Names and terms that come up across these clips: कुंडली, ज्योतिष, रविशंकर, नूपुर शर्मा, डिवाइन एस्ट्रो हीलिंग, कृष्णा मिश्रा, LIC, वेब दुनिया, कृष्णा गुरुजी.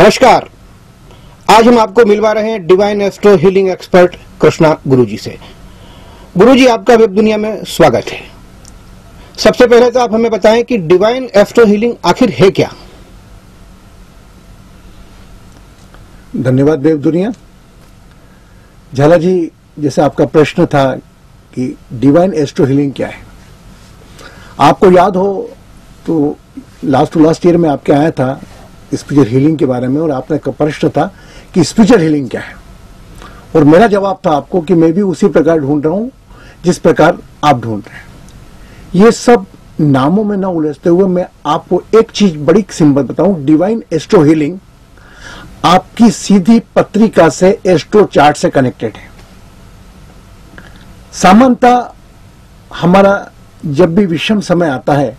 नमस्कार। आज हम आपको मिलवा रहे हैं डिवाइन एस्ट्रो हीलिंग expert कृष्णा गुरुजी से। गुरुजी, आपका वेब दुनिया में स्वागत है। सबसे पहले तो आप हमें बताएं कि डिवाइन एस्ट्रो हीलिंग आखिर है क्या। धन्यवाद वेब दुनिया। झाला जी, जैसे आपका प्रश्न था कि डिवाइन एस्ट्रो हीलिंग क्या है, आपको याद हो तो लास्ट ईयर में आपके आया था स्पिरिचुअल हीलिंग के बारे में, और आपका एक प्रश्न था कि स्पिरिचुअल हीलिंग क्या है, और मेरा जवाब था आपको कि मैं भी उसी प्रकार ढूंढ रहा हूं जिस प्रकार आप ढूंढ रहे हैं। ये सब नामों में ना उलझते हुए मैं आपको एक चीज बड़ी सिंपल बताऊं, डिवाइन एस्ट्रो हीलिंग आपकी सीधी पत्रिका से एस्ट्रो चार्ट से कनेक्टेड है। सामान्यतः हमारा जब भी विषम समय आता है,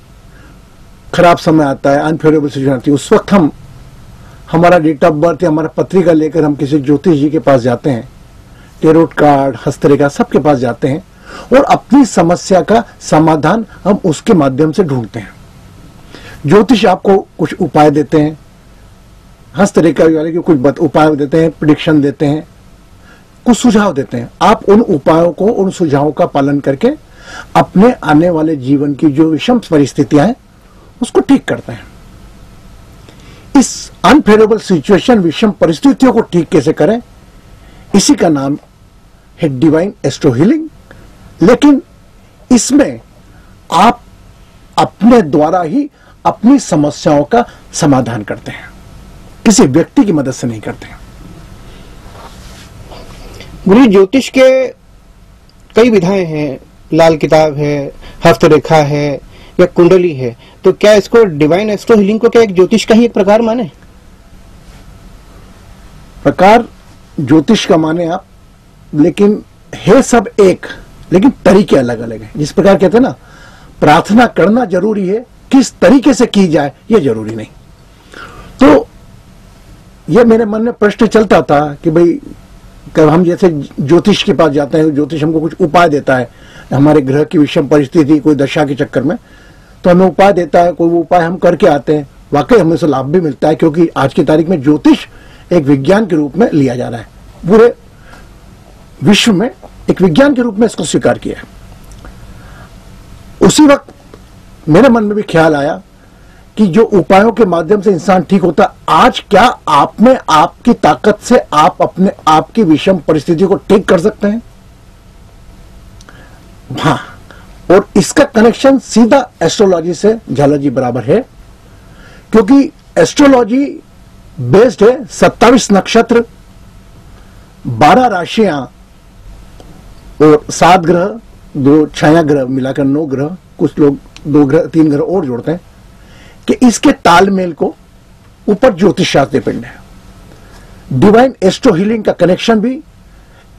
खराब समय आता है, अनफेवरेबल सिचुएशन आती है, उस वक्त हम हमारा डेट ऑफ बर्थ या हमारा पत्रिका लेकर हम किसी ज्योतिष जी के पास जाते हैं, टेरोट कार्ड, हस्तरेखा, सबके पास जाते हैं और अपनी समस्या का समाधान हम उसके माध्यम से ढूंढते हैं। ज्योतिष आपको कुछ उपाय देते हैं, हस्तरेखा वाले को कुछ उपाय देते हैं, प्रेडिक्शन देते हैं, कुछ सुझाव देते हैं। आप उन उपायों को, उन सुझावों का पालन करके अपने आने वाले जीवन की जो विषम परिस्थितियां हैं उसको ठीक करते हैं। इस अनफेवरेबल सिचुएशन, विषम परिस्थितियों को ठीक कैसे करें, इसी का नाम है डिवाइन एस्ट्रो हीलिंग। लेकिन इसमें आप अपने द्वारा ही अपनी समस्याओं का समाधान करते हैं, किसी व्यक्ति की मदद से नहीं करते हैं। गुरु, ज्योतिष के कई विधाएं हैं, लाल किताब है, हस्तरेखा है या कुंडली है, तो क्या इसको डिवाइन एस्ट्रो हीलिंग को क्या एक ज्योतिष का ही एक प्रकार माने? प्रकार ज्योतिष का माने आप, लेकिन है सब एक, लेकिन तरीके अलग अलग हैं। जिस प्रकार कहते हैं ना, प्रार्थना करना जरूरी है, किस तरीके से की जाए ये जरूरी नहीं। तो ये मेरे मन में प्रश्न चलता था कि भाई हम जैसे ज्योतिष के पास जाते हैं, ज्योतिष हमको कुछ उपाय देता है, हमारे ग्रह की विषम परिस्थिति, कोई दशा के चक्कर में तो हमें उपाय देता है, कोई वो उपाय हम करके आते हैं, वाकई हमें उससे लाभ भी मिलता है, क्योंकि आज की तारीख में ज्योतिष एक विज्ञान के रूप में लिया जा रहा है, पूरे विश्व में एक विज्ञान के रूप में इसको स्वीकार किया है। उसी वक्त मेरे मन में भी ख्याल आया कि जो उपायों के माध्यम से इंसान ठीक होता है, आज क्या आप में आपकी ताकत से आप अपने आप की विषम परिस्थिति को ठीक कर सकते हैं? हाँ, और इसका कनेक्शन सीधा एस्ट्रोलॉजी से झाला जी बराबर है, क्योंकि एस्ट्रोलॉजी बेस्ड है 27 नक्षत्र, 12 राशियां और 7 ग्रह, 2 छाया ग्रह मिलाकर 9 ग्रह, कुछ लोग 2 ग्रह 3 ग्रह और जोड़ते हैं, कि इसके तालमेल को ऊपर ज्योतिष शास्त्र डिपेंड है। डिवाइन एस्ट्रो हीलिंग का कनेक्शन भी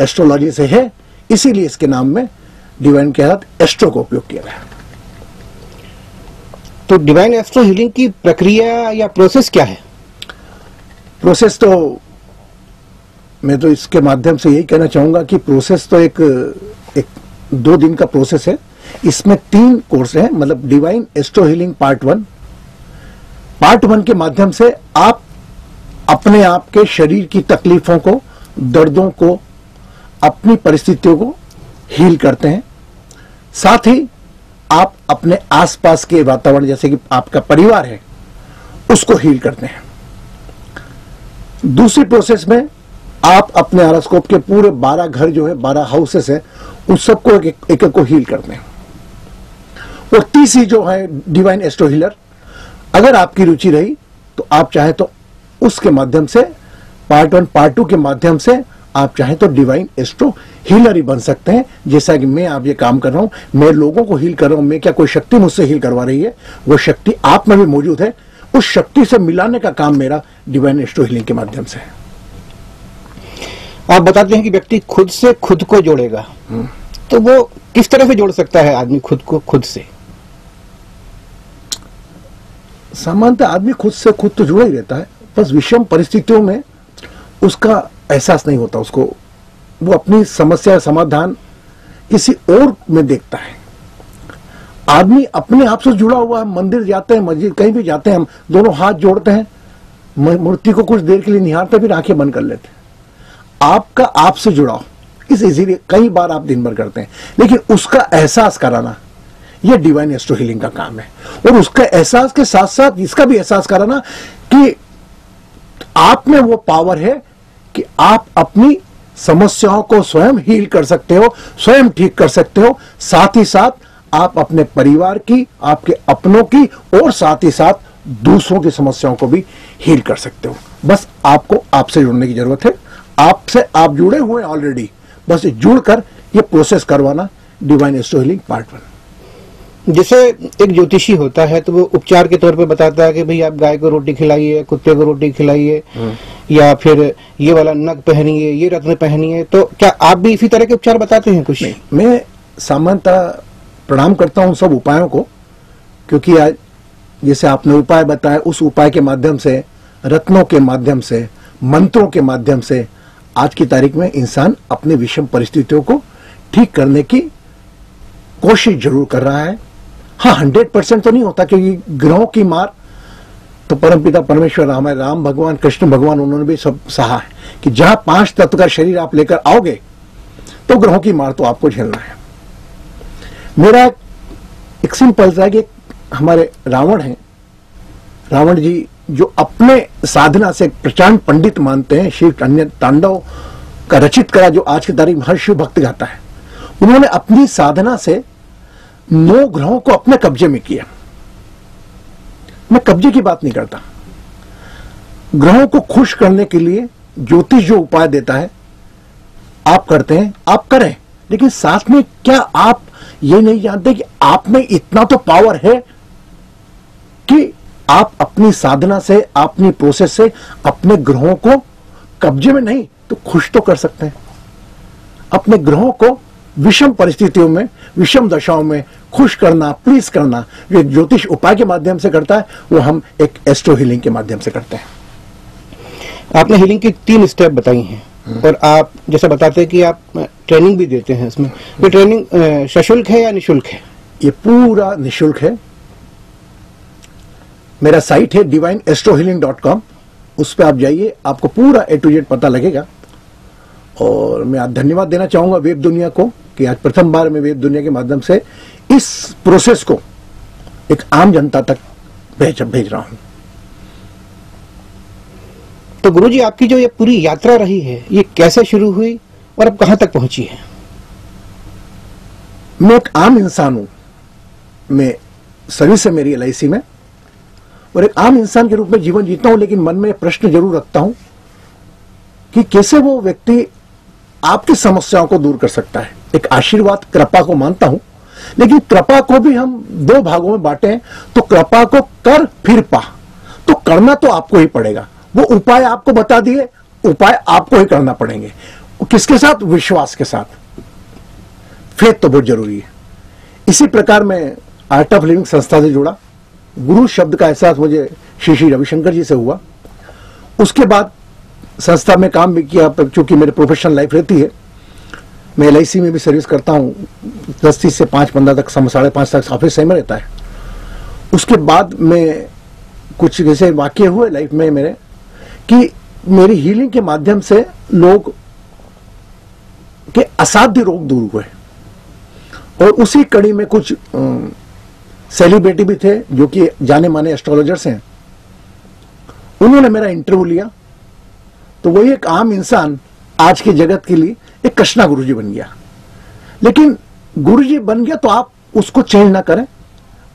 एस्ट्रोलॉजी से है, इसीलिए इसके नाम में डिवाइन के साथ एस्ट्रो को उपयोग किया है। तो डिवाइन एस्ट्रो हीलिंग की प्रक्रिया या प्रोसेस क्या है? प्रोसेस तो मैं तो इसके माध्यम से यही कहना चाहूंगा कि प्रोसेस तो एक 2 दिन का प्रोसेस है। इसमें 3 कोर्स हैं, मतलब डिवाइन एस्ट्रो हीलिंग पार्ट 1 के माध्यम से आप अपने आप के शरीर की तकलीफों को, दर्दों को, अपनी परिस्थितियों को हील करते हैं। साथ ही आप अपने आसपास के वातावरण, जैसे कि आपका परिवार है, उसको हील करते हैं। दूसरी प्रोसेस में आप अपने हॉरोस्कोप के पूरे 12 घर जो है, 12 हाउसेस है, उन सबको एक को हील करते हैं। और तीसरी जो है डिवाइन एस्ट्रो हीलर, अगर आपकी रुचि रही तो आप चाहे तो उसके माध्यम से पार्ट 1 पार्ट 2 के माध्यम से आप चाहे तो डिवाइन एस्ट्रो हीलर ही बन सकते हैं, जैसा कि मैं आप ये काम कर रहा हूं। मैं लोगों को हील कर रहा हूं, मैं क्या, कोई शक्ति मुझसे हील करवा रही है, वो शक्ति आप में भी मौजूद है, उस शक्ति से मिलाने का काम मेरा डिवाइन एस्ट्रो हीलिंग के माध्यम से है। आप बताते हैं कि व्यक्ति खुद से खुद को जोड़ेगा, तो वो किस तरह से जोड़ सकता है आदमी खुद को खुद से? सामान्यतः आदमी खुद से खुद तो जुड़ा ही रहता है, बस विषम परिस्थितियों में उसका एहसास नहीं होता, उसको वो अपनी समस्या समाधान किसी और में देखता है। आदमी अपने आप से जुड़ा हुआ है, मंदिर जाते हैं, मस्जिद, कहीं भी जाते हैं, हम दोनों हाथ जोड़ते हैं, मूर्ति को कुछ देर के लिए निहारते फिर आंखें बंद कर लेते। आपका आपसे जुड़ाव इस इजीली कई बार आप दिन भर करते हैं, लेकिन उसका एहसास कराना यह डिवाइन एस्ट्रो हीलिंग का काम है। और उसका एहसास के साथ साथ इसका भी एहसास कराना कि आप में वो पावर है कि आप अपनी समस्याओं को स्वयं हील कर सकते हो, स्वयं ठीक कर सकते हो, साथ ही साथ आप अपने परिवार की, आपके अपनों की और साथ ही साथ दूसरों की समस्याओं को भी हील कर सकते हो। बस आपको आपसे जुड़ने की जरूरत है। आपसे आप जुड़े हुए ऑलरेडी, बस जुड़कर ये प्रोसेस करवाना डिवाइन एस्ट्रो हीलिंग पार्ट 1। जैसे एक ज्योतिषी होता है तो वो उपचार के तौर पे बताता है कि भाई आप गाय को रोटी खिलाइए, कुत्ते को रोटी खिलाइए, या फिर ये वाला नग पहनिए, ये रत्न पहनिए, तो क्या आप भी इसी तरह के उपचार बताते हैं? कुछ नहीं, मैं सामान्यतः प्रणाम करता हूँ सब उपायों को, क्योंकि आज जैसे आपने उपाय बताया, उस उपाय के माध्यम से, रत्नों के माध्यम से, मंत्रों के माध्यम से आज की तारीख में इंसान अपने विषम परिस्थितियों को ठीक करने की कोशिश जरूर कर रहा है। हाँ, 100% तो नहीं होता, क्योंकि ग्रहों की मार तो परमपिता परमेश्वर हमारे राम भगवान, कृष्ण भगवान, उन्होंने भी सब सहा है कि जहां 5 तत्व का शरीर आप लेकर आओगे तो ग्रहों की मार तो आपको झेलना है। मेरा एक सिंपल सा कि हमारे रावण हैं, रावण जी जो अपने साधना से प्रचंड पंडित मानते हैं, शिव तांडव का रचित करा जो आज की तारीख में हर शिव भक्त गाता है, उन्होंने अपनी साधना से 9 ग्रहों को अपने कब्जे में किया। मैं कब्जे की बात नहीं करता, ग्रहों को खुश करने के लिए ज्योतिष जो उपाय देता है आप करते हैं, आप करें, लेकिन साथ में क्या आप ये नहीं जानते कि आप में इतना तो पावर है कि आप अपनी साधना से, अपनी प्रोसेस से अपने ग्रहों को कब्जे में नहीं तो खुश तो कर सकते हैं। अपने ग्रहों को विषम परिस्थितियों में, विषम दशाओं में खुश करना, प्लीज करना, जो ज्योतिष उपाय के माध्यम से करता है वो हम एक एस्ट्रो हीलिंग के माध्यम से करते हैं। आपने हीलिंग की 3 स्टेप बताई हैं और आप जैसे बताते हैं कि आप ट्रेनिंग भी देते हैं इसमें, ये ट्रेनिंग सशुल्क है या निशुल्क है? ये पूरा निशुल्क है। मेरा साइट है divineastrohealing.com, उस पर आप जाइए, आपको पूरा A to Z पता लगेगा। और मैं आज धन्यवाद देना चाहूँगा वेब दुनिया को कि आज प्रथम बार मैं वेब दुनिया के माध्यम से इस प्रोसेस को एक आम जनता तक भेज रहा हूँ। तो गुरुजी, आपकी जो ये पूरी यात्रा रही है, ये कैसे शुरू हुई और अब कहाँ तक पहुँची है? मैं एक आम इंसान हूँ, मैं सर्विस है मेरी LIC में, और एक आम इंसान के रूप में जीवन जीता हूँ, लेकिन मन में प्रश्न जरूर रखता हूँ कि कैसे वो व्यक्ति आपकी समस्याओं को दूर कर सकता है। एक आशीर्वाद, कृपा को मानता हूं, लेकिन कृपा को भी हम 2 भागों में बांटे हैं, तो कृपा को कर फिर पा, तो करना तो आपको ही पड़ेगा। वो उपाय आपको बता दिए, उपाय आपको ही करना पड़ेंगे। किसके साथ? विश्वास के साथ। फेथ तो बहुत जरूरी है। इसी प्रकार मैं आर्ट ऑफ लिविंग संस्था से जुड़ा, गुरु शब्द का एहसास मुझे श्री रविशंकर जी से हुआ। उसके बाद संस्था में काम भी किया, चूंकि मेरी प्रोफेशनल लाइफ रहती है, मैं LIC में भी सर्विस करता हूँ, 10:30 से 5:15 तक, 5:30 तक ऑफिस टाइम रहता है। उसके बाद में कुछ जैसे वाक्य हुए लाइफ में मेरे कि मेरी हीलिंग के माध्यम से लोग के असाध्य रोग दूर हुए, और उसी कड़ी में कुछ सेलिब्रिटी भी थे जो कि जाने माने एस्ट्रोलॉजर्स हैं, उन्होंने मेरा इंटरव्यू लिया, तो वही एक आम इंसान आज के जगत के लिए एक कृष्णा गुरुजी बन गया। लेकिन गुरुजी बन गया तो आप उसको चेंज ना करें,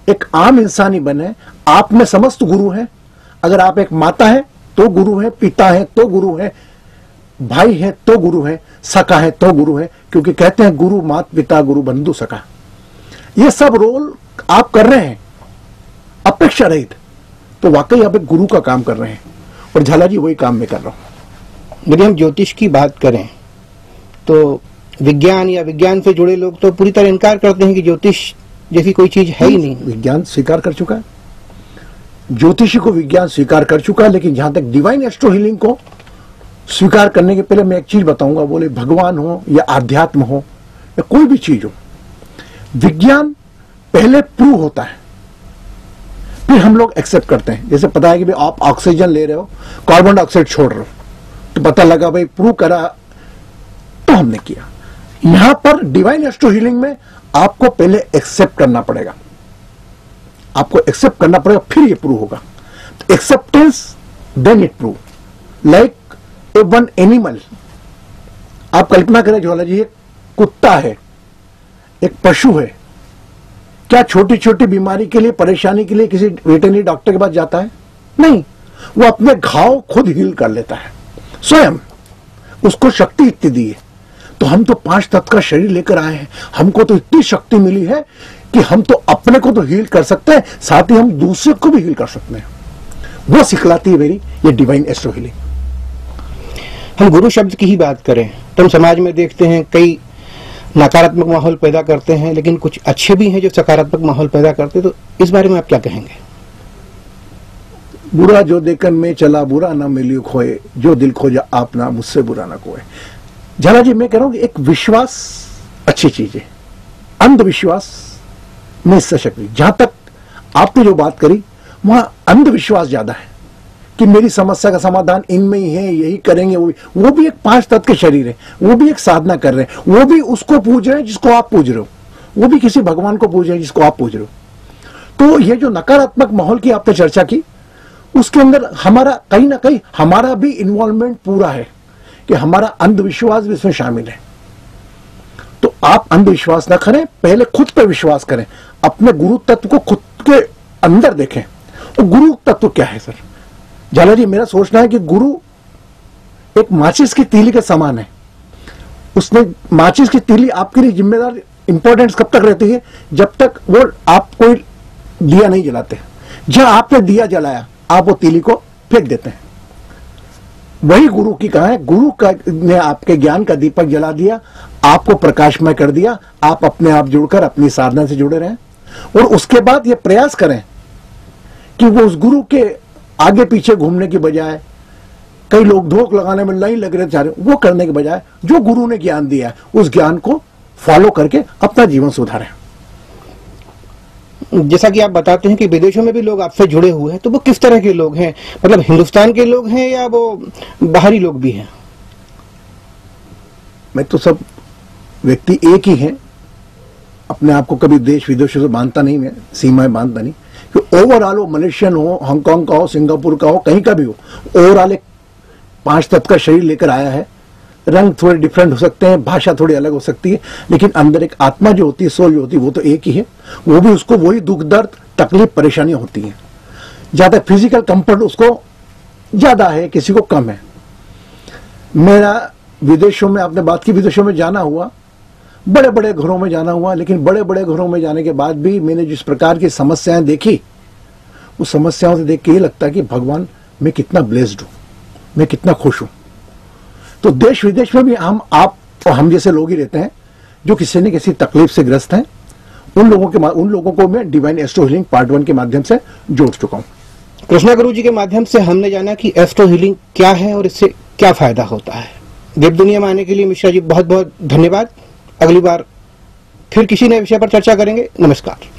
एक आम इंसान ही बने। आप में समस्त गुरु हैं। अगर आप एक माता हैं तो गुरु हैं, पिता हैं तो गुरु हैं, भाई हैं तो गुरु हैं, सखा है तो गुरु हैं, क्योंकि कहते हैं गुरु माता पिता, गुरु बंधु सखा। ये सब रोल आप कर रहे हैं अपेक्षा रहित, तो वाकई आप एक गुरु का काम कर रहे हैं। और झाला जी वही काम मैं कर रहा हूँ। यदि हम ज्योतिष की बात करें तो विज्ञान या विज्ञान से जुड़े लोग तो पूरी तरह इनकार करते हैं कि ज्योतिष जैसी कोई चीज है ही नहीं। विज्ञान स्वीकार कर चुका है, ज्योतिषी को विज्ञान स्वीकार कर चुका है, लेकिन जहां तक डिवाइन एस्ट्रो हीलिंग को स्वीकार करने के पहले मैं एक चीज बताऊंगा। बोले भगवान हो या आध्यात्म हो या कोई भी चीज हो, विज्ञान पहले प्रूव होता है, फिर हम लोग एक्सेप्ट करते हैं। जैसे पता है कि भाई आप ऑक्सीजन ले रहे हो, कार्बन डाइऑक्साइड छोड़ रहे हो, तो पता लगा भाई प्रूव करा तो हमने किया। यहां पर डिवाइन एस्ट्रो हीलिंग में आपको पहले एक्सेप्ट करना पड़ेगा, आपको एक्सेप्ट करना पड़ेगा फिर ये प्रूव होगा। Acceptance then it prove. Like a one animal, आप कल्पना करें ज्वालाजी एक कुत्ता है, एक पशु है, क्या छोटी छोटी बीमारी के लिए परेशानी के लिए किसी वेटरनरी डॉक्टर के पास जाता है? नहीं, वो अपने घाव खुद हील कर लेता है स्वयं, उसको शक्ति इतनी दी है। तो हम तो 5 तत्व का शरीर लेकर आए हैं, हमको तो इतनी शक्ति मिली है कि हम तो अपने को तो हील कर सकते हैं, साथ ही हम दूसरे को भी हील कर सकते हैं। वो सिखलाती है मेरी ये डिवाइन एस्ट्रो हीलिंग। हम गुरु शब्द की ही बात करें तो हम समाज में देखते हैं कई नकारात्मक माहौल पैदा करते हैं, लेकिन कुछ अच्छे भी हैं जो सकारात्मक माहौल पैदा करते हैं, तो इस बारे में आप क्या कहेंगे? बुरा जो देखन में चला बुरा ना मिली खोए, जो दिल खोजा आप ना मुझसे बुरा ना खोए। झाला जी मैं कह रहा हूं कि एक विश्वास अच्छी चीज है, अंधविश्वास में इससे शक्ति। जहां तक आपने जो बात करी वहां अंधविश्वास ज्यादा है कि मेरी समस्या का समाधान इनमें ही है, यही करेंगे। वो भी एक 5 तत्व के शरीर है, वो भी एक साधना कर रहे हैं, वो भी उसको पूज रहे हैं जिसको आप पूज रहे हो, वो भी किसी भगवान को पूज रहे हैं जिसको आप पूज रहे हो। तो ये जो नकारात्मक माहौल की आपने चर्चा की उसके अंदर हमारा कहीं ना कहीं हमारा भी इन्वॉल्वमेंट पूरा है कि हमारा अंधविश्वास भी इसमें शामिल है। तो आप अंधविश्वास ना करें, पहले खुद पर विश्वास करें, अपने गुरु तत्व को खुद के अंदर देखें। और गुरु तत्व क्या है सर? झाला जी मेरा सोचना है कि गुरु एक माचिस की तीली के समान है। उसमें माचिस की तीली आपके लिए जिम्मेदार इंपॉर्टेंस कब तक रहती है? जब तक वो आप कोई दिया नहीं जलाते। जब आपने दिया जलाया आप वो तीली को फेंक देते हैं। वही गुरु की कहा है, गुरु का ने आपके ज्ञान का दीपक जला दिया, आपको प्रकाशमय कर दिया, आप अपने आप जुड़कर अपनी साधना से जुड़े रहें। और उसके बाद ये प्रयास करें कि वो उस गुरु के आगे पीछे घूमने की बजाय, कई लोग धोख लगाने में नहीं लग रहे चाह वो करने के बजाय जो गुरु ने ज्ञान दिया है उस ज्ञान को फॉलो करके अपना जीवन सुधारें। जैसा कि आप बताते हैं कि विदेशों में भी लोग आपसे जुड़े हुए हैं, तो वो किस तरह के लोग हैं? मतलब हिंदुस्तान के लोग हैं या वो बाहरी लोग भी हैं? मैं तो सब व्यक्ति एक ही हैं, अपने आप को कभी देश विदेशों से बांधता नहीं, मैं सीमाएं बांधता नहीं। ओवरऑल हो, मलेशियन हो, हांगकांग का हो, सिंगापुर का हो, कहीं का भी हो, ओवरऑल एक 5 तत्व का शरीर लेकर आया है। रंग थोड़े डिफरेंट हो सकते हैं, भाषा थोड़ी अलग हो सकती है, लेकिन अंदर एक आत्मा जो होती है, सोल जो होती है, वो तो एक ही है। वो भी उसको वही दुख दर्द तकलीफ परेशानियां होती हैं। ज़्यादा फिजिकल कंफर्ट उसको ज़्यादा है, किसी को कम है। मेरा विदेशों में आपने बात की, विदेशों में जाना हुआ, बड़े बड़े घरों में जाना हुआ, लेकिन बड़े बड़े घरों में जाने के बाद भी मैंने जिस प्रकार की समस्याएं देखी, उस समस्याओं से देख के ये लगता है कि भगवान मैं कितना ब्लेस्ड हूँ, मैं कितना खुश हूँ। तो देश विदेश में भी हम आप और हम जैसे लोग ही रहते हैं जो किसी न किसी तकलीफ से ग्रस्त हैं। उन लोगों को मैं डिवाइन एस्ट्रो हीलिंग पार्ट 1 के माध्यम से जोड़ चुका हूँ। कृष्णा गुरुजी के माध्यम से हमने जाना कि एस्ट्रो हीलिंग क्या है और इससे क्या फायदा होता है। वेब दुनिया में आने के लिए मिश्रा जी बहुत बहुत धन्यवाद। अगली बार फिर किसी नए विषय पर चर्चा करेंगे। नमस्कार।